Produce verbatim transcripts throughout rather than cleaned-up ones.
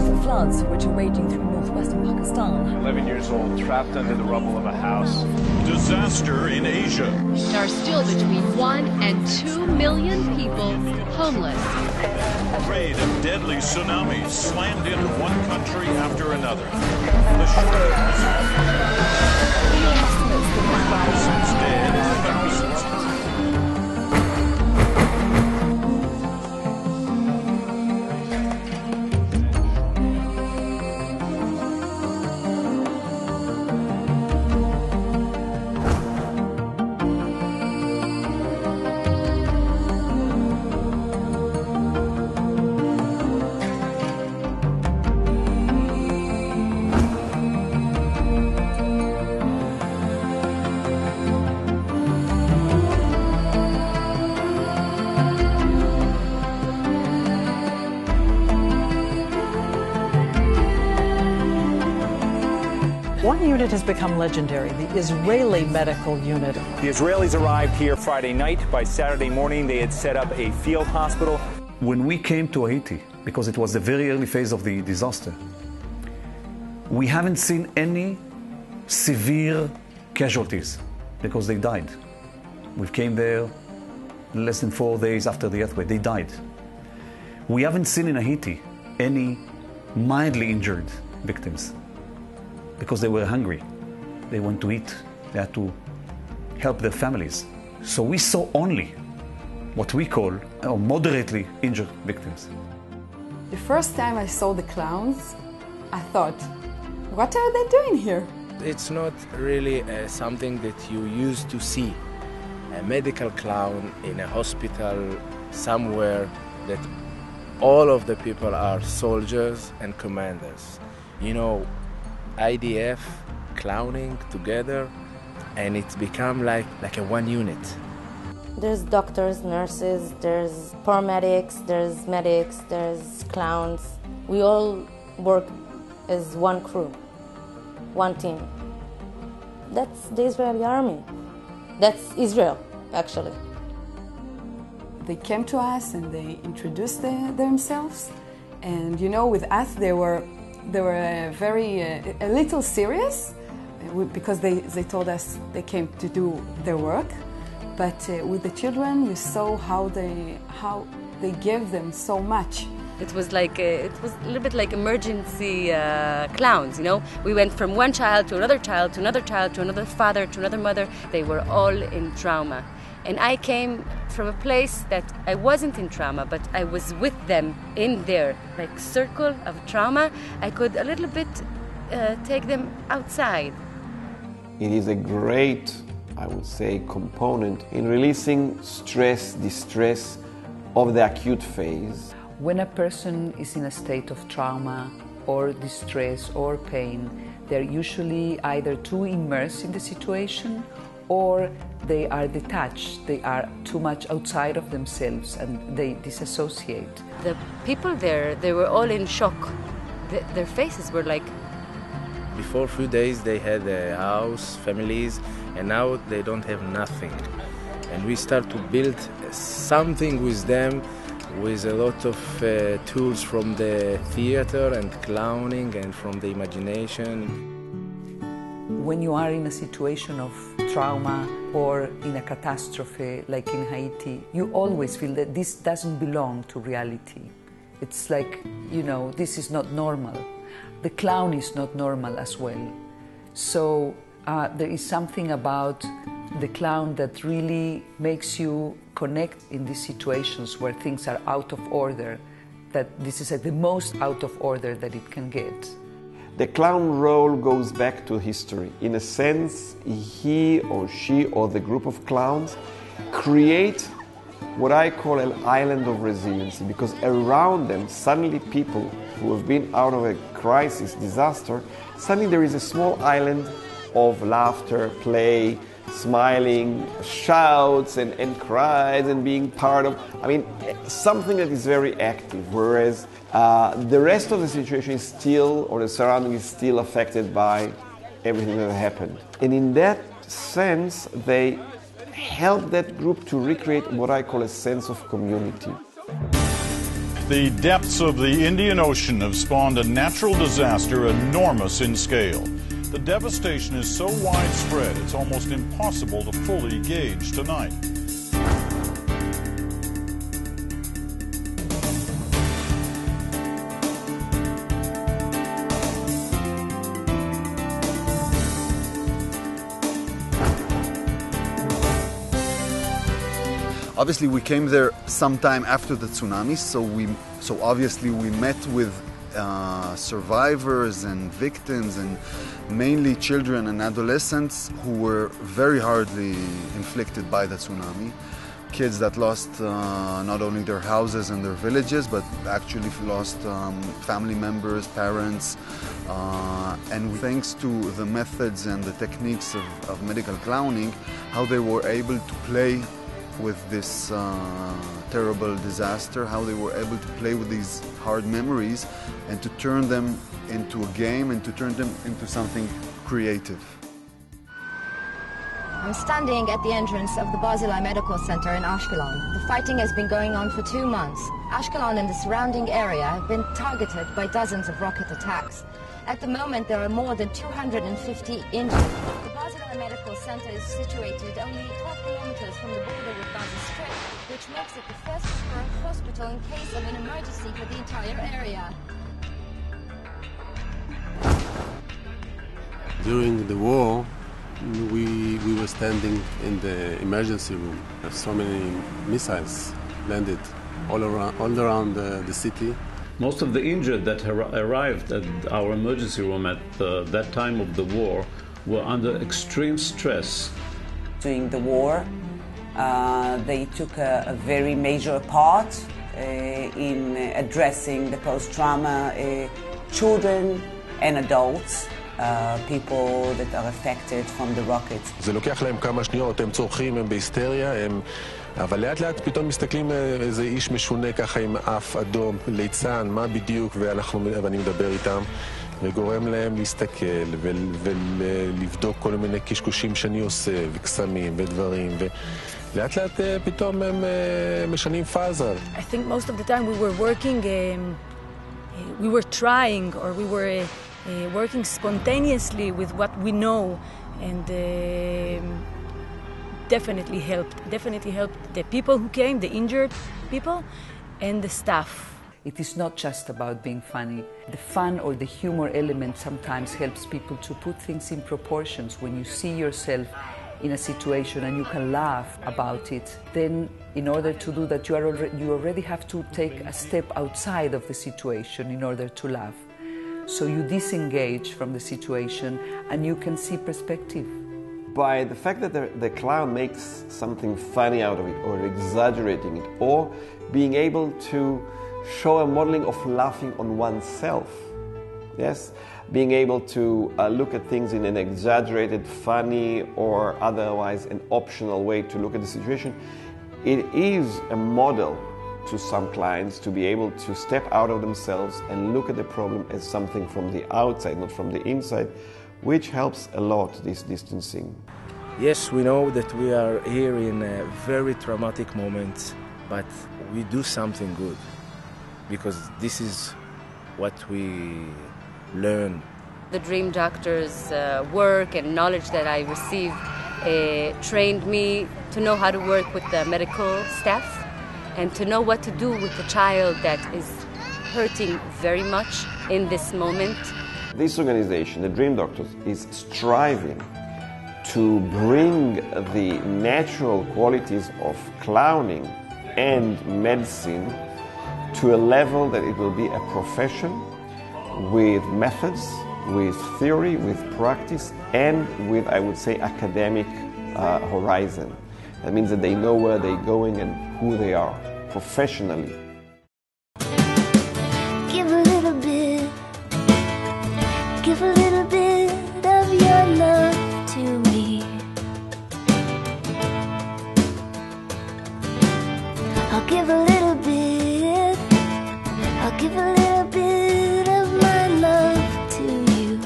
tornadoes and floods which are raging through northwestern Pakistan. eleven years old, trapped under the rubble of a house. Disaster in Asia. There are still between one and two million people homeless. Afraid of deadly tsunamis slammed into one country after another. The shores. Thousands dead. Thousands. One unit has become legendary, the Israeli medical unit. The Israelis arrived here Friday night. By Saturday morning, they had set up a field hospital. When we came to Haiti, because it was the very early phase of the disaster, we haven't seen any severe casualties because they died. We came there less than four days after the earthquake. They died. We haven't seen in Haiti any mildly injured victims. Because they were hungry, they want to eat, they had to help their families. So we saw only what we call uh, moderately injured victims. The first time I saw the clowns, I thought, what are they doing here? It's not really uh, something that you used to see. A medical clown in a hospital somewhere that all of the people are soldiers and commanders. You know, I D F clowning together, and it's become like like a one unit. There's doctors, nurses, there's paramedics, there's medics, there's clowns. We all work as one crew, one team. That's the Israeli army. That's Israel, actually. They came to us and they introduced the, themselves, and you know, with us they were They were very, uh, a little serious because they, they told us they came to do their work. But uh, with the children, you saw how they, how they gave them so much. It was like a, it was a little bit like emergency uh, clowns, you know. We went from one child to another child to another child to another father to another mother. They were all in trauma. And I came from a place that I wasn't in trauma, but I was with them in their like circle of trauma. I could a little bit uh, take them outside. It is a great, I would say, component in releasing stress, distress of the acute phase. When a person is in a state of trauma or distress or pain, they're usually either too immersed in the situation or they are detached, they are too much outside of themselves and they disassociate. The people there, they were all in shock. The, their faces were like... Before a few days they had a house, families, and now they don't have nothing. And we start to build something with them, with a lot of uh, tools from the theater and clowning and from the imagination. When you are in a situation of trauma or in a catastrophe like in Haiti, you always feel that this doesn't belong to reality. It's like, you know, this is not normal. The clown is not normal as well. So uh, there is something about the clown that really makes you connect in these situations where things are out of order, that this is at the most out of order that it can get. The clown role goes back to history. In a sense, he or she or the group of clowns create what I call an island of resiliency, because around them, suddenly people who have been out of a crisis, disaster, suddenly there is a small island of laughter, play, smiling, shouts and, and cries and being part of, I mean, something that is very active, whereas Uh, the rest of the situation is still, or the surrounding is still affected by everything that happened. And in that sense, they help that group to recreate what I call a sense of community. The depths of the Indian Ocean have spawned a natural disaster enormous in scale. The devastation is so widespread, it's almost impossible to fully gauge tonight. Obviously, we came there sometime after the tsunami, so we, so obviously we met with uh, survivors and victims, and mainly children and adolescents who were very hardly inflicted by the tsunami. Kids that lost uh, not only their houses and their villages, but actually lost um, family members, parents, uh, and thanks to the methods and the techniques of, of medical clowning, how they were able to play with this uh, terrible disaster, how they were able to play with these hard memories and to turn them into a game and to turn them into something creative. I'm standing at the entrance of the Bazilai Medical Center in Ashkelon. The fighting has been going on for two months. Ashkelon and the surrounding area have been targeted by dozens of rocket attacks. At the moment, there are more than two hundred fifty injured. The Bazilai Medical Center is situated only twelve kilometers from the border with Gaza Strip, which makes it the first referral hospital in case of an emergency for the entire area. During the war, we, we were standing in the emergency room. So many missiles landed all around, all around the, the city. Most of the injured that arrived at our emergency room at uh, that time of the war were under extreme stress. During the war, uh, they took a, a very major part uh, in addressing the post-trauma, uh, children and adults. Uh, people that are affected from the rockets. זה לוקח להם כמה שניות, הם צורכים, הם בהיסטריה, הם... אבל לאט לאט פתאום מסתכלים איזה איש משונה ככה עם אף אדום, ליצן, מה בדיוק, ואנחנו, ואני מדבר איתם, וגורם להם להסתכל ולבדוק כל מיני קשקושים שאני עושה, וקסמים ודברים, ולאט לאט פתאום הם משנים פאזה. I think most of the time we were working, um, we were trying, or we were... Uh, working spontaneously with what we know, and uh, definitely helped. Definitely helped the people who came, the injured people, and the staff. It is not just about being funny. The fun or the humor element sometimes helps people to put things in proportions. When you see yourself in a situation and you can laugh about it, then in order to do that, you, are already, you already have to take a step outside of the situation in order to laugh. So you disengage from the situation and you can see perspective. By the fact that the, the clown makes something funny out of it, or exaggerating it, or being able to show a modeling of laughing on oneself, yes? Being able to uh, look at things in an exaggerated, funny, or otherwise an optional way to look at the situation, it is a model to some clients to be able to step out of themselves and look at the problem as something from the outside, not from the inside, which helps a lot, this distancing. Yes, we know that we are here in a very traumatic moment, but we do something good, because this is what we learn. The Dream Doctors' uh, work and knowledge that I received uh, trained me to know how to work with the medical staff, and to know what to do with a child that is hurting very much in this moment. This organization, the Dream Doctors, is striving to bring the natural qualities of clowning and medicine to a level that it will be a profession with methods, with theory, with practice, and with, I would say, academic uh, horizon. That means that they know where they're going and who they are professionally. Give a little bit, give a little bit of your love to me. I'll give a little bit, I'll give a little bit of my love to you.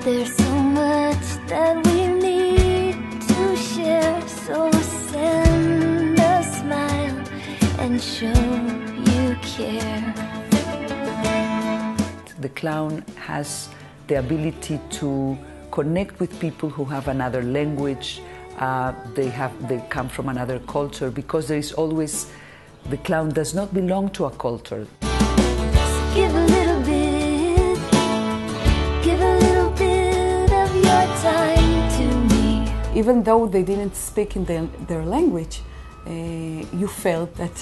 There's so much that we need to share, so send show you care. The clown has the ability to connect with people who have another language, uh, they, have, they come from another culture, because there is always, the clown does not belong to a culture. Just give a little bit, give a little bit of your time to me. Even though they didn't speak in their, their language, uh, you felt that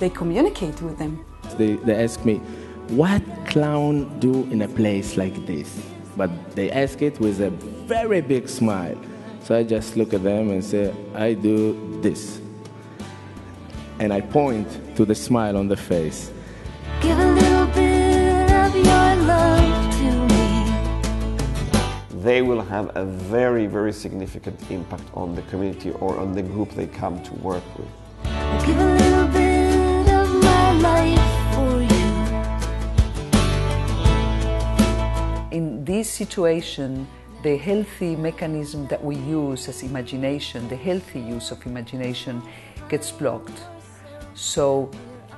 they communicate with them. They, they asked me, what clown do in a place like this? But they ask it with a very big smile. So I just look at them and say, I do this. And I point to the smile on the face. Give a little bit of your love to me. They will have a very, very significant impact on the community or on the group they come to work with. Give a little bit of my life for you. In this situation, the healthy mechanism that we use as imagination, the healthy use of imagination, gets blocked. So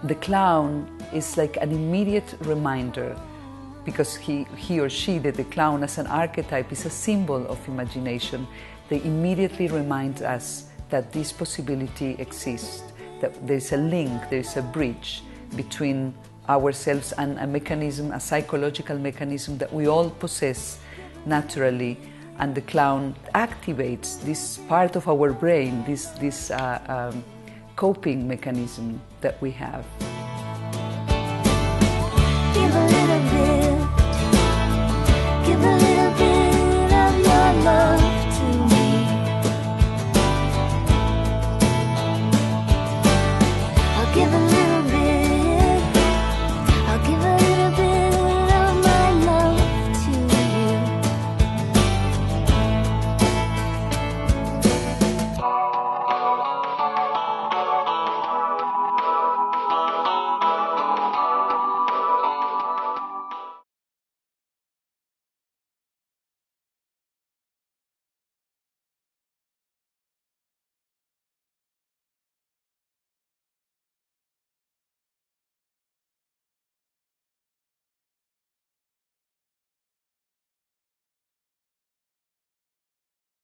the clown is like an immediate reminder, because he, he or she, that the clown as an archetype is a symbol of imagination. They immediately remind us that this possibility exists, that there's a link, there's a bridge between ourselves and a mechanism, a psychological mechanism that we all possess naturally, and the clown activates this part of our brain, this, this uh, um, coping mechanism that we have.